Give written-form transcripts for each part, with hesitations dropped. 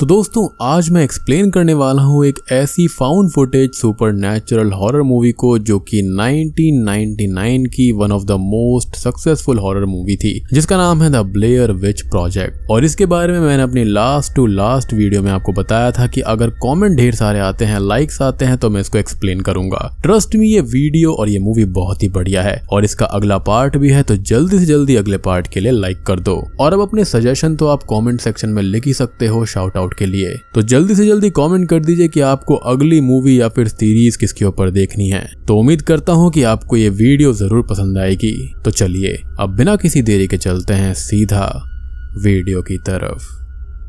तो दोस्तों आज मैं एक्सप्लेन करने वाला हूँ एक ऐसी found footage supernatural horror movie को जो कि 1999 की one of the most successful horror movie थी जिसका नाम है द ब्लेयर विच प्रोजेक्ट। और इसके बारे में मैंने अपनी लास्ट वीडियो में आपको बताया था कि अगर कमेंट ढेर सारे आते हैं, लाइक्स आते हैं तो मैं इसको एक्सप्लेन करूंगा। ट्रस्ट मी, ये वीडियो और ये मूवी बहुत ही बढ़िया है और इसका अगला पार्ट भी है, तो जल्दी से जल्दी अगले पार्ट के लिए लाइक कर दो। और अब अपने सजेशन तो आप कॉमेंट सेक्शन में लिख ही सकते हो शाउट आउट के लिए, तो जल्दी से जल्दी कमेंट कर दीजिए कि आपको अगली मूवी या फिर सीरीज किसके ऊपर देखनी है। तो उम्मीद करता हूँ कि आपको ये वीडियो जरूर पसंद आएगी। तो चलिए अब बिना किसी देरी के चलते हैं सीधा वीडियो की तरफ।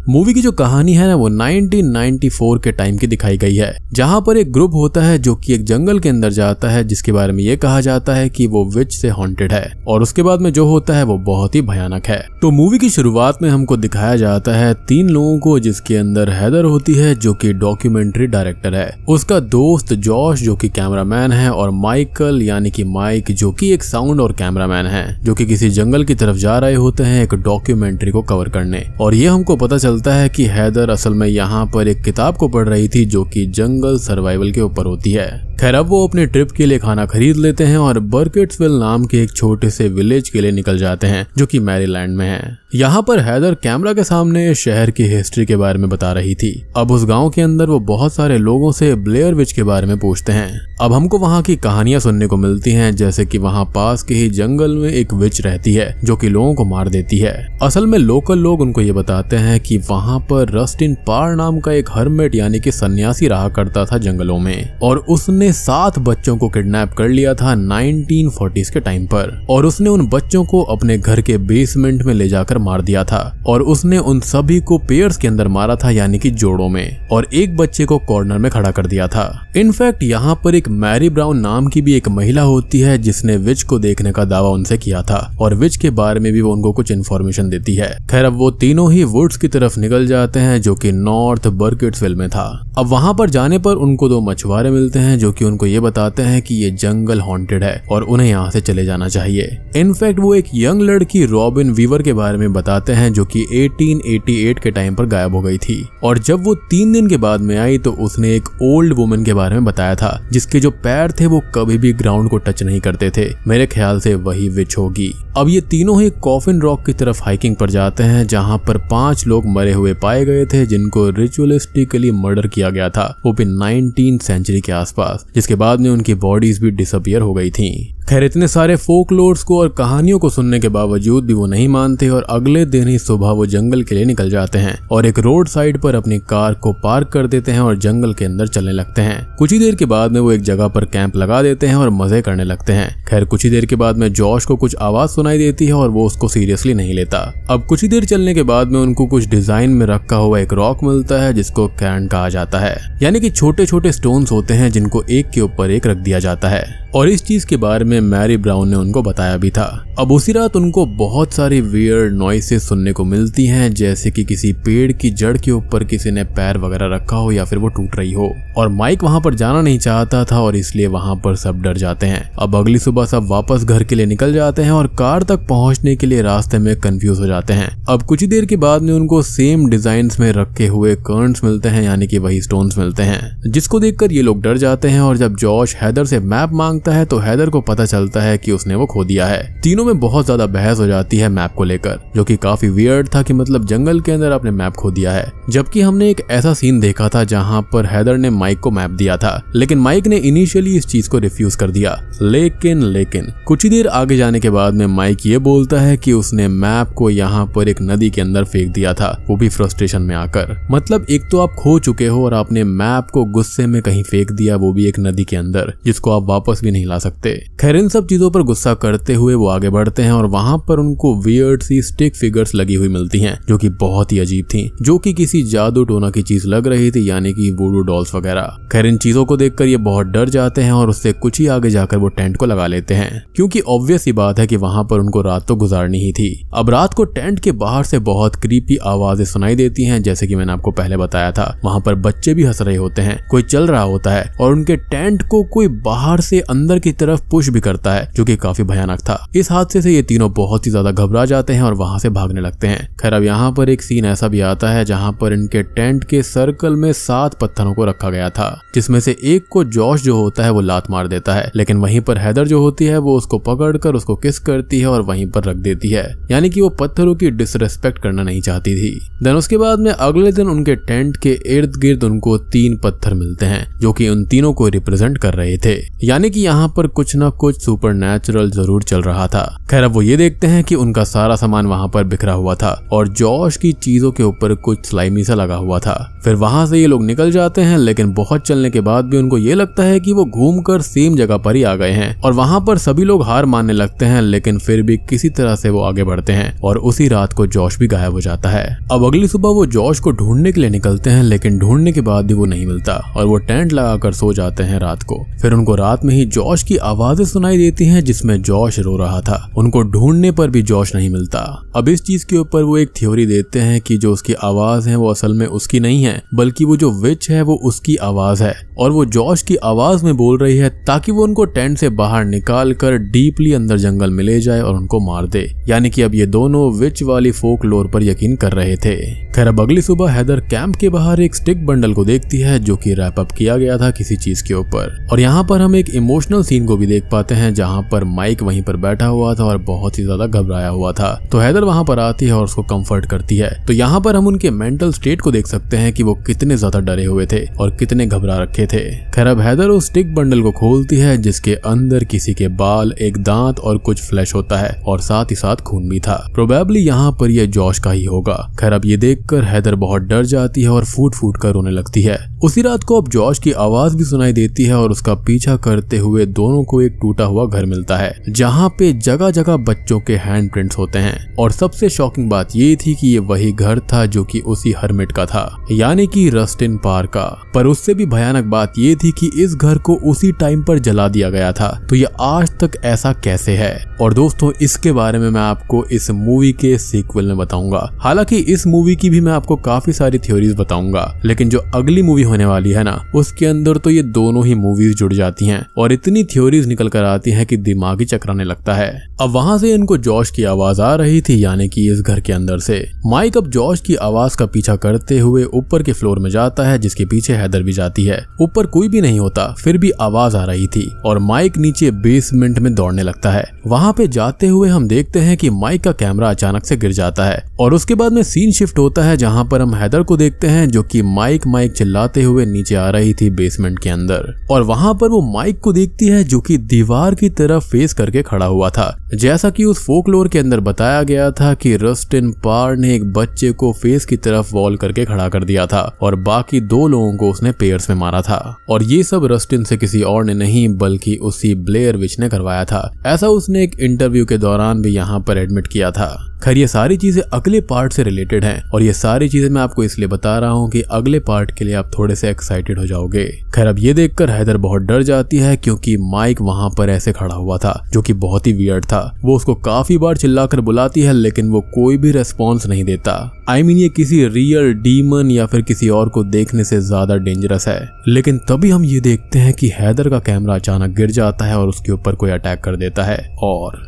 मूवी की जो कहानी है ना वो 1994 के टाइम की दिखाई गई है, जहां पर एक ग्रुप होता है जो कि एक जंगल के अंदर जाता है जिसके बारे में ये कहा जाता है कि वो विच से हॉन्टेड है और उसके बाद में जो होता है वो बहुत ही भयानक है। तो मूवी की शुरुआत में हमको दिखाया जाता है 3 लोगों को, जिसके अंदर हैदर होती है जो कि डॉक्यूमेंट्री डायरेक्टर है, उसका दोस्त जॉश जो कि कैमरामैन है, और माइकल यानी कि माइक जो कि एक साउंड और कैमरामैन है, जो कि किसी जंगल की तरफ जा रहे होते हैं एक डॉक्यूमेंट्री को कवर करने। और ये हमको पता चलता है कि हैदर असल में यहाँ पर एक किताब को पढ़ रही थी जो कि जंगल सर्वाइवल के ऊपर होती है। खैर अब वो अपने ट्रिप के लिए खाना खरीद लेते हैं और बर्किट्सविल नाम के एक छोटे से विलेज के लिए निकल जाते हैं जो कि मैरीलैंड में है। यहाँ पर हैदर कैमरा के सामने शहर की हिस्ट्री के बारे में बता रही थी। अब उस गांव के अंदर वो बहुत सारे लोगों से ब्लेयर विच के बारे में पूछते हैं। अब हमको वहाँ की कहानियां सुनने को मिलती हैं, जैसे कि वहाँ पास के ही जंगल में एक विच रहती है जो कि लोगों को मार देती है। असल में लोकल लोग उनको ये बताते हैं कि वहाँ पर रस्टिन पार नाम का एक हर्मिट यानी कि सन्यासी रहा करता था जंगलों में, और उसने 7 बच्चों को किडनैप कर लिया था 1940s के टाइम पर, और उसने उन बच्चों को अपने घर के बेसमेंट में ले जाकर मार दिया था। और उसने उन सभी को पेयर्स के अंदर मारा था यानी कि जोड़ों में, और एक बच्चे को कॉर्नर में खड़ा कर दिया था। इनफैक्ट यहाँ पर एक मैरी ब्राउन नाम की भी एक महिला होती है जिसने विच को देखने का दावा उनसे किया था और विच के बारे में भी वो उनको कुछ इन्फॉर्मेशन देती है। खैर अब वो तीनों ही वुड्स की तरफ निकल जाते हैं जो की नॉर्थ बर्किट्सविल में था। अब वहाँ पर जाने पर उनको 2 मछुआरे मिलते हैं जो कि उनको ये बताते हैं कि ये जंगल हॉन्टेड है और उन्हें यहाँ से चले जाना चाहिए। इनफैक्ट वो एक यंग लड़की रॉबिन वीवर के बारे में बताते हैं जो कि 1888 के टाइम पर गायब हो गई थी, और जब वो 3 दिन के बाद में आई तो उसने एक ओल्ड वुमन के बारे में बताया था जिसके जो पैर थे वो कभी भी ग्राउंड को टच नहीं करते थे। मेरे ख्याल से वही विच होगी। अब ये तीनों ही कॉफिन रॉक की तरफ हाइकिंग पर जाते हैं जहाँ पर 5 लोग मरे हुए पाए गए थे जिनको रिचुअलिस्टिकली मर्डर किया गया था, वो भी 19th सेंचुरी के आसपास, जिसके बाद में उनकी बॉडीज भी डिसअपियर हो गई थीं। खैर इतने सारे फोकलोर्स को और कहानियों को सुनने के बावजूद भी वो नहीं मानते और अगले दिन ही सुबह वो जंगल के लिए निकल जाते हैं और एक रोड साइड पर अपनी कार को पार्क कर देते हैं और जंगल के अंदर चलने लगते हैं। कुछ ही देर के बाद में वो एक जगह पर कैंप लगा देते हैं और मजे करने लगते हैं। खैर कुछ ही देर के बाद में जॉश को कुछ आवाज सुनाई देती है और वो उसको सीरियसली नहीं लेता। अब कुछ ही देर चलने के बाद में उनको कुछ डिजाइन में रखा हुआ एक रॉक मिलता है जिसको कैन कहा जाता है, यानी कि छोटे छोटे स्टोन्स होते हैं जिनको एक के ऊपर एक रख दिया जाता है, और इस चीज के बारे में मैरी ब्राउन ने उनको बताया भी था। अब उसी रात उनको बहुत सारी वियर्ड नॉइसेस सुनने को मिलती हैं, जैसे कि किसी पेड़ की जड़ के ऊपर किसी ने पैर वगैरह रखा हो या फिर वो टूट रही हो। और माइक वहां पर जाना नहीं चाहता था और इसलिए वहां पर सब डर जाते हैं। अब अगली सुबह सब वापस घर के लिए निकल जाते हैं और कार तक पहुंचने के लिए रास्ते में कंफ्यूज हो जाते हैं। अब कुछ ही देर के बाद में उनको सेम डिजाइन में रखे हुए कर्न्स मिलते हैं, यानी कि वही स्टोन्स मिलते हैं, जिसको देखकर ये लोग डर जाते हैं। और जब जॉश हैदर से मैप मांगता है तो हैदर को पता चलता है कि उसने वो खो दिया है। तीनों में बहुत ज्यादा बहस हो जाती है मैप को लेकर, जो कि काफी वियर्ड था कि मतलब जंगल के अंदर आपने मैप खो दिया है, जबकि हमने एक ऐसा सीन देखा था जहां पर हैदर ने माइक को मैप दिया था, लेकिन माइक ने इनिशियली इस चीज को रिफ्यूज कर दिया। लेकिन कुछ ही देर आगे जाने के बाद में माइक ये बोलता है कि उसने मैप को यहाँ पर एक नदी के अंदर फेंक दिया था, वो भी फ्रस्ट्रेशन में आकर। मतलब एक तो आप खो चुके हो और आपने मैप को गुस्से में कहीं फेंक दिया, वो भी एक नदी के अंदर, जिसको आप वापस भी नहीं ला सकते। खैर इन सब चीजों पर गुस्सा करते हुए वो आगे बढ़ते हैं और वहां पर उनको वियर्ड सी स्टिक फिगर्स लगी हुई मिलती हैं जो कि बहुत ही अजीब थीं, जो कि किसी जादू टोना की चीज लग रही थी, यानी कि वुडू डॉल्स वगैरह। खैर इन चीजों को देखकर ये बहुत डर जाते हैं और उससे कुछ ही आगे जाकर वो टेंट को लगा लेते हैं, क्योंकि ऑब्वियस ही बात है कि वहां पर उनको रात तो गुजारनी ही थी। अब रात को टेंट के बाहर से बहुत क्रीपी आवाजें सुनाई देती हैं, जैसे कि मैंने आपको पहले बताया था। वहां पर बच्चे भी हंस रहे होते हैं, कोई चल रहा होता है और उनके टेंट को कोई बाहर से अंदर की तरफ पुश भी करता है, जो कि काफी भयानक था। इस हादसे से ये तीनों बहुत ही ज्यादा घबरा जाते हैं और वहां से भागने लगते हैं। खैर, अब यहाँ पर एक सीन ऐसा भी आता है जहाँ पर इनके टेंट के सर्कल में 7 पत्थरों को रखा गया था, जिसमें से एक को जॉश जो होता है वो लात मार देता है, लेकिन वहीं पर हैदर जो होती है वो उसको पकड़कर उसको किस करती है और वहीं पर रख देती है, यानी कि वो पत्थरों की डिसरेस्पेक्ट करना नहीं चाहती थी। देन उसके बाद में अगले दिन उनके टेंट के इर्द गिर्द उनको 3 पत्थर मिलते हैं, जो कि उन तीनों को रिप्रेजेंट कर रहे थे, यानी कि यहाँ पर कुछ ना कुछ सुपरनैचुरल जरूर चल रहा था। खैर, अब वो ये देखते हैं कि उनका सारा सामान वहाँ पर बिखरा हुआ था और जॉश की चीजों के ऊपर कुछ स्लाइमी सा लगा हुआ था। फिर वहां से ये लोग निकल जाते हैं, लेकिन बहुत चलने के बाद भी उनको ये लगता है कि वो घूमकर सेम जगह पर ही आ गए हैं और वहाँ पर सभी लोग हार मानने लगते हैं, लेकिन फिर भी किसी तरह से वो आगे बढ़ते हैं और उसी रात को जॉश भी गायब हो जाता है। अब अगली सुबह वो जॉश को ढूंढने के लिए निकलते हैं, लेकिन ढूंढने के बाद भी वो नहीं मिलता और वो टेंट लगाकर सो जाते हैं रात को। फिर उनको रात में ही जॉश की आवाजें सुनाई देती हैं, जिसमें जॉश रो रहा था। उनको ढूंढने पर भी जॉश नहीं मिलता। अब इस चीज के ऊपर वो एक थ्योरी देते हैं कि जो उसकी आवाज है वो असल में उसकी नहीं है, बल्कि वो जो विच है वो उसकी आवाज है और वो जॉश की आवाज में बोल रही है, ताकि वो उनको टेंट से बाहर निकाल कर डीपली अंदर जंगल में ले जाए और उनको मार दे। यानी कि अब ये दोनों विच वाली फोक लोर पर यकीन कर रहे थे। खैर, अब अगली सुबह हैदर कैंप के बाहर एक स्टिक बंडल को देखती है, जो कि रैप अप किया गया था किसी चीज के ऊपर। और यहाँ पर हम एक इमोशनल सीन को भी देख पाते हैं, जहाँ पर माइक वहीं पर बैठा हुआ था और बहुत ही ज्यादा घबराया हुआ था। तो हैदर वहाँ पर आती है और उसको कंफर्ट करती है। तो यहाँ पर हम उनके मेंटल स्टेट को देख सकते हैं कि वो कितने ज्यादा डरे हुए थे और कितने घबरा रखे थे। खैर, अब हैदर उस स्टिक बंडल को खोलती है, जिसके अंदर किसी के बाल, एक दांत और कुछ फ्लैश होता है और साथ ही साथ खून भी था। प्रोबेबली यहाँ पर यह जॉश का ही होगा। खैर, अब ये देखकर हैदर बहुत डर जाती है और फूट फूट कर रोने लगती है। उसी रात को अब जॉश की आवाज भी सुनाई देती है और उसका पीछा करते हुए दोनों को एक टूटा हुआ घर मिलता है, जहाँ पे जगह जगह बच्चों के हैंड प्रिंट्स होते हैं। और सबसे शॉकिंग बात ये थी कि ये वही घर था जो कि उसी हर्मिट का था, यानी कि रस्टिन पार का। पर उससे भी भयानक बात ये थी कि इस घर को उसी टाइम पर जला दिया गया था। तो ये आज तक ऐसा कैसे है? और दोस्तों, इसके बारे में मैं आपको इस मूवी के सीक्वल में बताऊंगा। हालांकि इस मूवी की भी मैं आपको काफी सारी थ्योरीज बताऊंगा, लेकिन जो अगली मूवी होने वाली है ना, उसके अंदर तो ये दोनों ही मूवीज जुड़ जाती हैं और इतनी थ्योरीज निकल कर आती हैं कि दिमाग ही चकराने लगता है। अब वहां से इनको जॉश की आवाज आ रही थी, यानी कि इस घर के अंदर से। माइक अब जॉश की आवाज का पीछा करते हुए ऊपर के फ्लोर में जाता है, जिसके पीछे हैदर भी जाती है। ऊपर कोई भी नहीं होता, फिर भी आवाज आ रही थी और माइक नीचे बेसमेंट में दौड़ने लगता है। वहाँ पे जाते हुए हम देखते हैं कि माइक का कैमरा अचानक से गिर जाता है और उसके बाद में सीन शिफ्ट होता है, जहाँ पर हम हैदर को देखते हैं, जो कि माइक चिल्लाते हुए नीचे आ रही थी बेसमेंट के अंदर। और वहाँ पर वो माइक को देखती है, जो कि दीवार की तरफ फेस करके खड़ा हुआ था। जैसा कि उस फोकलोर के अंदर बताया गया था कि रस्टिन पार ने एक बच्चे को फेस की तरफ वॉल करके खड़ा कर दिया था और बाकी 2 लोगों को उसने पेयर्स में मारा था। और ये सब रस्टिन से किसी और ने नहीं, बल्कि उसी ब्लेयर विच ने करवाया था। ऐसा उसने एक इंटरव्यू के दौरान भी यहाँ पर एडमिट किया था। खैर, ये सारी चीजें अगले पार्ट से रिलेटेड हैं और ये सारी चीजें मैं आपको इसलिए बता रहा हूँ कि अगले पार्ट के लिए आप थोड़े से एक्साइटेड हो जाओगे। खैर, अब ये देखकर हैदर बहुत डर जाती है, क्योंकि माइक वहाँ पर ऐसे खड़ा हुआ था, जो कि बहुत ही वियर्ड था। वो उसको काफी बार चिल्लाकर बुलाती है, लेकिन वो कोई भी रेस्पॉन्स नहीं देता। आई मीन ये किसी रियल डीमन या फिर किसी और को देखने से ज्यादा डेंजरस है। लेकिन तभी हम ये देखते हैं कि हैदर का कैमरा अचानक गिर जाता है और उसके ऊपर कोई अटैक कर देता है और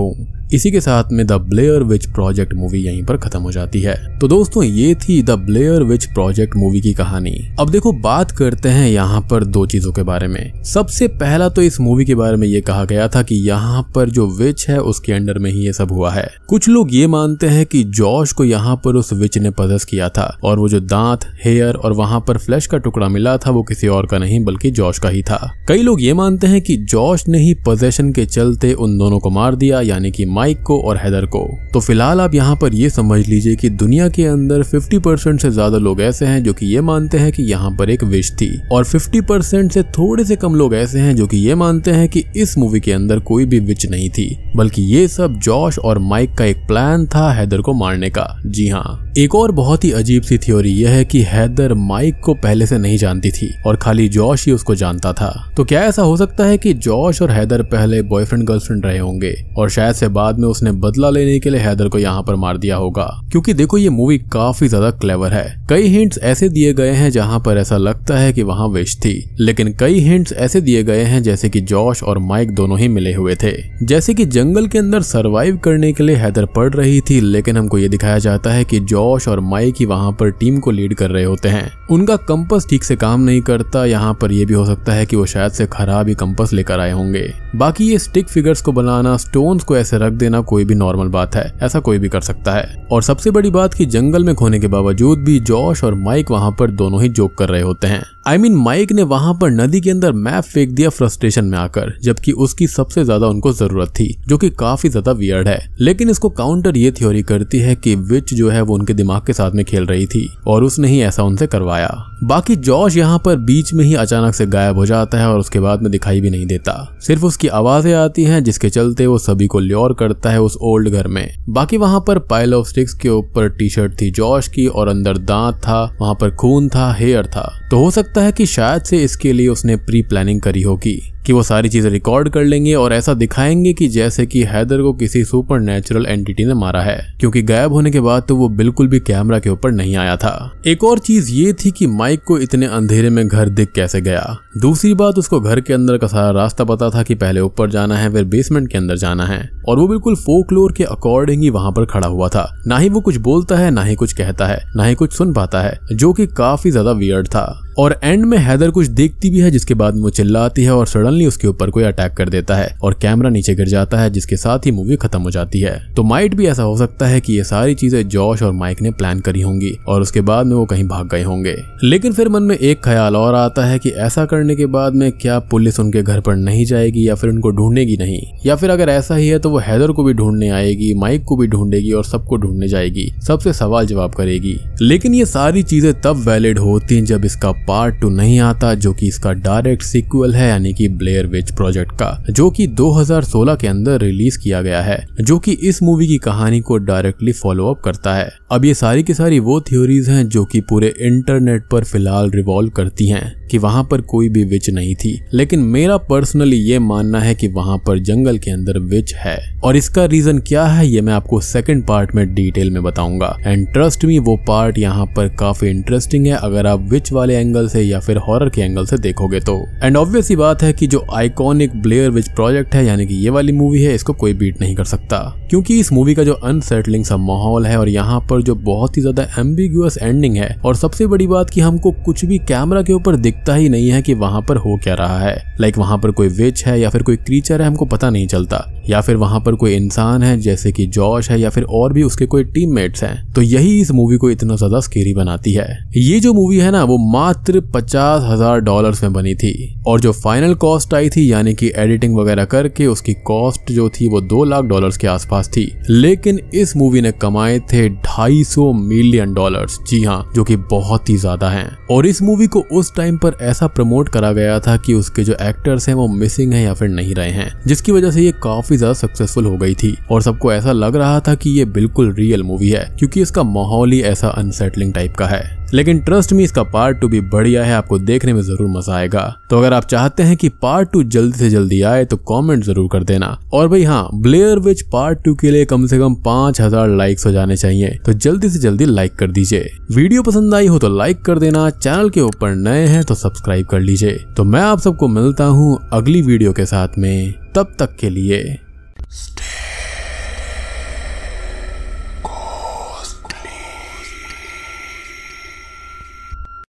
बूम। इसी के साथ में the Blair Witch Project movie यहीं पर खत्म हो जाती है। तो दोस्तों, ये थी the Blair Witch Project movie की कहानी। अब देखो, बात करते हैं यहाँ पर 2 चीजों के बारे में। सबसे पहला तो इस मूवी के बारे में ये कहा गया था कि यहाँ पर जो विच है उसके अंडर में ही ये सब हुआ है। कुछ लोग ये मानते हैं कि जॉश को यहाँ पर उस विच ने पजस किया था और वो जो दांत, हेयर और वहाँ पर फ्लैश का टुकड़ा मिला था वो किसी और का नहीं बल्कि जॉश का ही था। कई लोग ये मानते हैं कि जॉश ने ही पजेशन के चलते उन दोनों को मार दिया, यानी कि माइक को और हैदर को। तो फिलहाल आप यहाँ पर ये समझ लीजिए कि दुनिया के अंदर 50% से ज्यादा लोग ऐसे हैं जो कि ये मानते हैं कि यहाँ पर एक विश थी और 50% से थोड़े से कम लोग ऐसे हैं जो कि ये मानते हैं कि इस मूवी के अंदर कोई भी विच नहीं थी, बल्कि ये सब जॉश और माइक का एक प्लान था हैदर को मारने का। जी हाँ, एक और बहुत ही अजीब सी थ्योरी यह है कि हैदर माइक को पहले से नहीं जानती थी और खाली जॉश ही उसको जानता था। तो क्या ऐसा हो सकता है कि जॉश और हैदर पहले बॉयफ्रेंड गर्लफ्रेंड रहे होंगे और शायद से बाद में उसने बदला लेने के लिए हैदर को यहाँ पर मार दिया होगा। क्योंकि देखो ये मूवी काफी ज्यादा क्लेवर है। कई हिंट्स ऐसे दिए गए हैं जहाँ पर ऐसा लगता है कि वहाँ विश थी, लेकिन कई हिंट्स ऐसे दिए गए हैं जैसे कि जॉश और माइक दोनों ही मिले हुए थे। जैसे कि जंगल के अंदर सरवाइव करने के लिए हैदर पढ़ रही थी, लेकिन हमको ये दिखाया जाता है कि जॉश और माइक ही वहाँ पर टीम को लीड कर रहे होते हैं। उनका कंपास ठीक से काम नहीं करता। यहाँ पर यह भी हो सकता है कि वो शायद से खराब ही कंपास लेकर आए होंगे। बाकी ये स्टिक फिगर्स को बनाना, स्टोन्स को ऐसे रख देना कोई भी नॉर्मल बात है, ऐसा कोई भी कर सकता है। और सबसे बड़ी बात कि जंगल में खोने के बावजूद भी जॉश और माइक वहाँ पर दोनों ही जोक कर रहे होते हैं। I mean, माइक ने वहाँ पर नदी के अंदर मैप फेंक दिया फ्रस्ट्रेशन में आकर, जबकि उसकी सबसे ज्यादा उनको जरूरत थी, जो कि काफी ज्यादा वियर्ड है। लेकिन इसको काउंटर ये थ्योरी करती है कि विच जो है वो उनके दिमाग के साथ में खेल रही थी और उसने ही ऐसा उनसे करवाया। बाकी जॉश यहाँ पर बीच में ही अचानक से गायब हो जाता है और उसके बाद में दिखाई भी नहीं देता, सिर्फ उसकी आवाजें आती है, जिसके चलते वो सभी को ल्योर करता है उस ओल्ड घर में। बाकी वहाँ पर पाइल ऑफ स्टिक्स के ऊपर टी शर्ट थी जॉश की और अंदर दांत था, वहाँ पर खून था, हेयर था। तो हो सकता है कि शायद से इसके लिए उसने प्री प्लानिंग करी होगी कि वो सारी चीजें रिकॉर्ड कर लेंगे और ऐसा दिखाएंगे कि जैसे कि हैदर को किसी सुपर नेचुरल एंटिटी ने मारा है, क्योंकि गायब होने के बाद तो वो बिल्कुल भी कैमरा के ऊपर नहीं आया था। एक और चीज ये थी कि माइक को इतने अंधेरे में घर दिख कैसे गया। दूसरी बात, उसको घर के अंदर का सारा रास्ता पता था कि पहले ऊपर जाना है फिर बेसमेंट के अंदर जाना है, और वो बिल्कुल फोकलोर के अकॉर्डिंग ही वहाँ पर खड़ा हुआ था। ना ही वो कुछ बोलता है, ना ही कुछ कहता है, ना ही कुछ सुन पाता है, जो कि काफी ज्यादा वियर्ड था। और एंड में हैदर कुछ देखती भी है, जिसके बाद वो चिल्लाती है और सडनली उसके ऊपर कोई अटैक कर देता है और कैमरा नीचे गिर जाता है, जिसके साथ ही मूवी खत्म हो जाती है। तो माइट भी ऐसा हो सकता है कि ये सारी चीजें जॉश और माइक ने प्लान करी होंगी और उसके बाद में वो कहीं भाग गए होंगे। लेकिन फिर मन में एक ख्याल और आता है कि ऐसा करने के बाद में क्या पुलिस उनके घर पर नहीं जाएगी या फिर उनको ढूंढेगी नहीं, या फिर अगर ऐसा ही है तो वो हैदर को भी ढूंढने आएगी, माइक को भी ढूंढेगी और सबको ढूंढने जाएगी, सबसे सवाल जवाब करेगी। लेकिन ये सारी चीजें तब वैलिड होती जब इसका पार्ट 2 नहीं आता, जो कि इसका डायरेक्ट सीक्वल है, यानी कि ब्लेयर विच प्रोजेक्ट का, जो कि 2016 के अंदर रिलीज किया गया है, जो कि इस मूवी की कहानी को डायरेक्टली फॉलो अप करता है। अब ये सारी की सारी वो थ्योरीज हैं जो कि पूरे इंटरनेट पर फिलहाल रिवॉल्व करती हैं कि वहाँ पर कोई भी विच नहीं थी, लेकिन मेरा पर्सनली ये मानना है कि वहाँ पर जंगल के अंदर विच है। और इसका रीजन क्या है ये मैं आपको सेकंड पार्ट में डिटेल में बताऊंगा। एंड ट्रस्ट मी, वो पार्ट यहाँ पर काफी इंटरेस्टिंग है अगर आप विच वाले एंगल से या फिर हॉरर के एंगल से देखोगे तो। एंड ऑब्वियस ही बात है कि जो आइकॉनिक ब्लेयर विच प्रोजेक्ट है, यानी कि ये वाली मूवी है, इसको कोई बीट नहीं कर सकता, क्योंकि इस मूवी का जो अनसेटलिंग सा माहौल है और यहाँ पर जो बहुत ही ज्यादा एम्बिगुअस एंडिंग है, और सबसे बड़ी बात कि हमको कुछ भी कैमरा के ऊपर दिखता ही नहीं है कि वहाँ पर हो क्या रहा है। लाइक वहाँ पर कोई विच है या फिर कोई क्रीचर है, हमको पता नहीं चलता, या फिर वहाँ पर कोई इंसान है जैसे कि जॉश है, या फिर और भी उसके कोई टीममेट्स हैं। तो यही इस मूवी को इतना ज्यादा स्केरी बनाती है। ये जो मूवी है ना, वो मात्र $50,000 में बनी थी और जो फाइनल कॉस्ट आई थी, यानी कि एडिटिंग वगैरह करके उसकी कॉस्ट जो थी वो $2 लाख के आसपास थी, लेकिन इस मूवी ने कमाए थे $250 मिलियन। जी हाँ, जो की बहुत ही ज्यादा है। और इस मूवी को उस टाइम पर ऐसा प्रमोट करा गया था कि उसके जो एक्टर्स हैं वो मिसिंग हैं या फिर नहीं रहे हैं, जिसकी वजह से ये काफी ज्यादा सक्सेसफुल हो गई थी और सबको ऐसा लग रहा था कि ये बिल्कुल रियल मूवी है, क्योंकि इसका माहौल ही ऐसा अनसेटलिंग टाइप का है। लेकिन ट्रस्ट मी, इसका पार्ट 2 भी बढ़िया है, आपको देखने में जरूर मजा आएगा। तो अगर आप चाहते हैं कि पार्ट 2 जल्दी से जल्दी आए तो कमेंट जरूर कर देना। और भाई हाँ, ब्लेयर विच पार्ट 2 के लिए कम से कम 5000 लाइक्स हो जाने चाहिए, तो जल्दी से जल्दी लाइक कर दीजिए। वीडियो पसंद आई हो तो लाइक कर देना, चैनल के ऊपर नए हैं तो सब्सक्राइब कर लीजिए। तो मैं आप सबको मिलता हूँ अगली वीडियो के साथ में, तब तक के लिए